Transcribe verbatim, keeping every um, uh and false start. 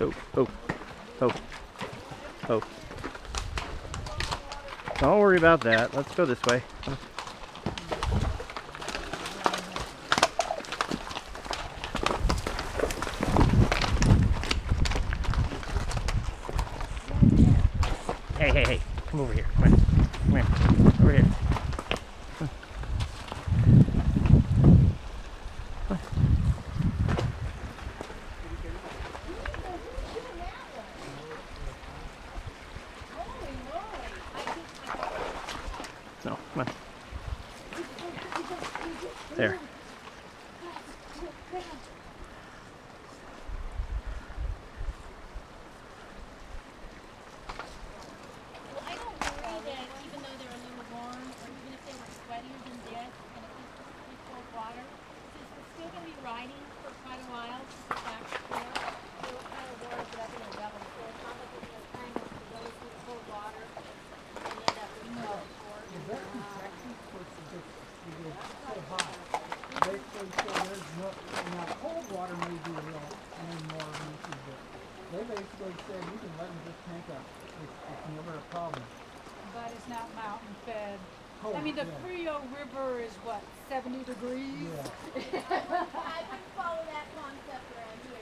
oh, oh, oh, oh. Don't worry about that. Let's go this way. Hey, hey, hey. Come over here. Come here. Come here. Over here. No, come on. There. I mean, the yeah. Creole River is what, seventy degrees? Yeah. I can follow that concept around here.